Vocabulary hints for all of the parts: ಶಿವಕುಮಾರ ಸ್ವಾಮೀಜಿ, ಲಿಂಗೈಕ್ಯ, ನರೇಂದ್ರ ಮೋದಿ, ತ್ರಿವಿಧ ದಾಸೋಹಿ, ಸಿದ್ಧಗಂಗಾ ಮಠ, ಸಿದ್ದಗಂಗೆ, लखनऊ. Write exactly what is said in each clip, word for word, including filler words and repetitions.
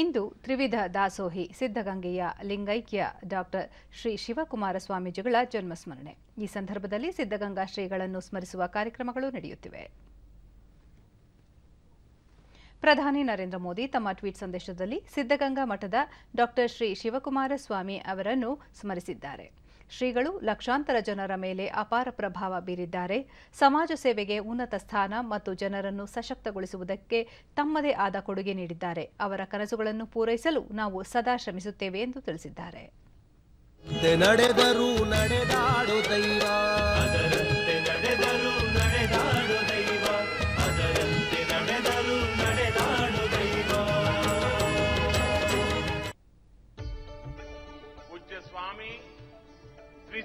ಇಂದು ತ್ರಿವಿಧ ದಾಸೋಹಿ ಸಿದ್ಧಗಂಗೆಯ ಲಿಂಗೈಕ್ಯ ಡಾಕ್ಟರ್ ಶ್ರೀ ಶಿವಕುಮಾರ ಸ್ವಾಮೀಜಿಗಳ ಜನ್ಮಸ್ಮರಣೆ. ಈ ಸಂದರ್ಭದಲ್ಲಿ ಸಿದ್ಧಗಂಗಾ ಶ್ರೀಗಳನ್ನು ಸ್ಮರಿಸುವ ಕಾರ್ಯಕ್ರಮಗಳು ನಡೆಯುತ್ತಿವೆ. ಪ್ರಧಾನಿ ನರೇಂದ್ರ ಮೋದಿ ತಮ್ಮ ಟ್ವೀಟ್ ಸಂದೇಶದಲ್ಲಿ ಸಿದ್ಧಗಂಗಾ ಮಠದ ಡಾಕ್ಟರ್ ಶ್ರೀ ಶಿವಕುಮಾರ ಸ್ವಾಮಿ ಅವರನ್ನು ಸ್ಮರಿಸಿದ್ದಾರೆ. ಶ್ರೀಗಳು ಲಕ್ಷಾಂತರ ಜನರ ಮೇಲೆ ಅಪಾರ ಪ್ರಭಾವ ಬೀರಿದ್ದಾರೆ. ಸಮಾಜ ಸೇವೆಗೆ ಉನ್ನತ ಸ್ಥಾನ ಮತ್ತು ಜನರನ್ನು ಸಶಕ್ತಗೊಳಿಸುವುದಕ್ಕೆ ತಮ್ಮದೇ ಆದ ಕೊಡುಗೆ ನೀಡಿದ್ದಾರೆ. ಅವರ ಕನಸುಗಳನ್ನು ಪೂರೈಸಲು ನಾವು ಸದಾ ಶ್ರಮಿಸುತ್ತೇವೆ ಎಂದು ತಿಳಿಸಿದ್ದಾರೆ.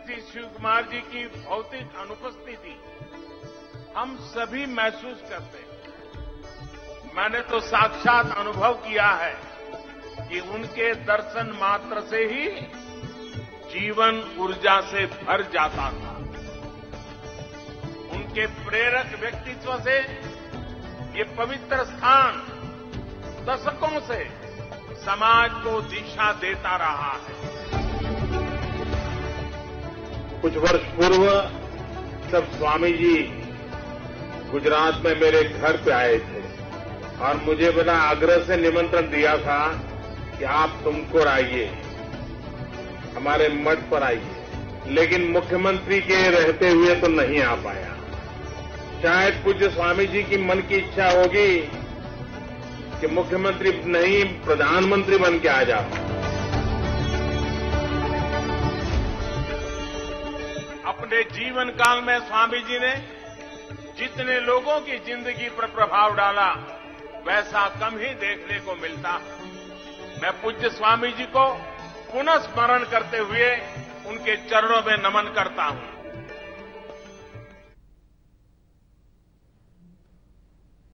श्री शिवकुमार जी की भौतिक अनुपस्थिति हम सभी महसूस करते हैं। मैंने तो साक्षात अनुभव किया है कि उनके दर्शन मात्र से ही जीवन ऊर्जा से भर जाता था। उनके प्रेरक व्यक्तित्व से ये पवित्र स्थान दशकों से समाज को दिशा देता रहा है। कुछ वर्ष पूर्व जब स्वामी जी गुजरात में मेरे घर पे आए थे और मुझे बड़ा आग्रह से निमंत्रण दिया था कि आप तुमको आइए, हमारे मठ पर आइए, लेकिन मुख्यमंत्री के रहते हुए तो नहीं आ पाया। शायद पूज्य स्वामी जी की मन की इच्छा होगी कि मुख्यमंत्री नहीं प्रधानमंत्री बन के आ जाओ। अपने जीवन काल में स्वामी जी ने जितने लोगों की जिंदगी पर प्रभाव डाला वैसा कम ही देखने को मिलता। मैं पूज्य स्वामी जी को पुनः स्मरण करते हुए उनके चरणों में नमन करता हूं।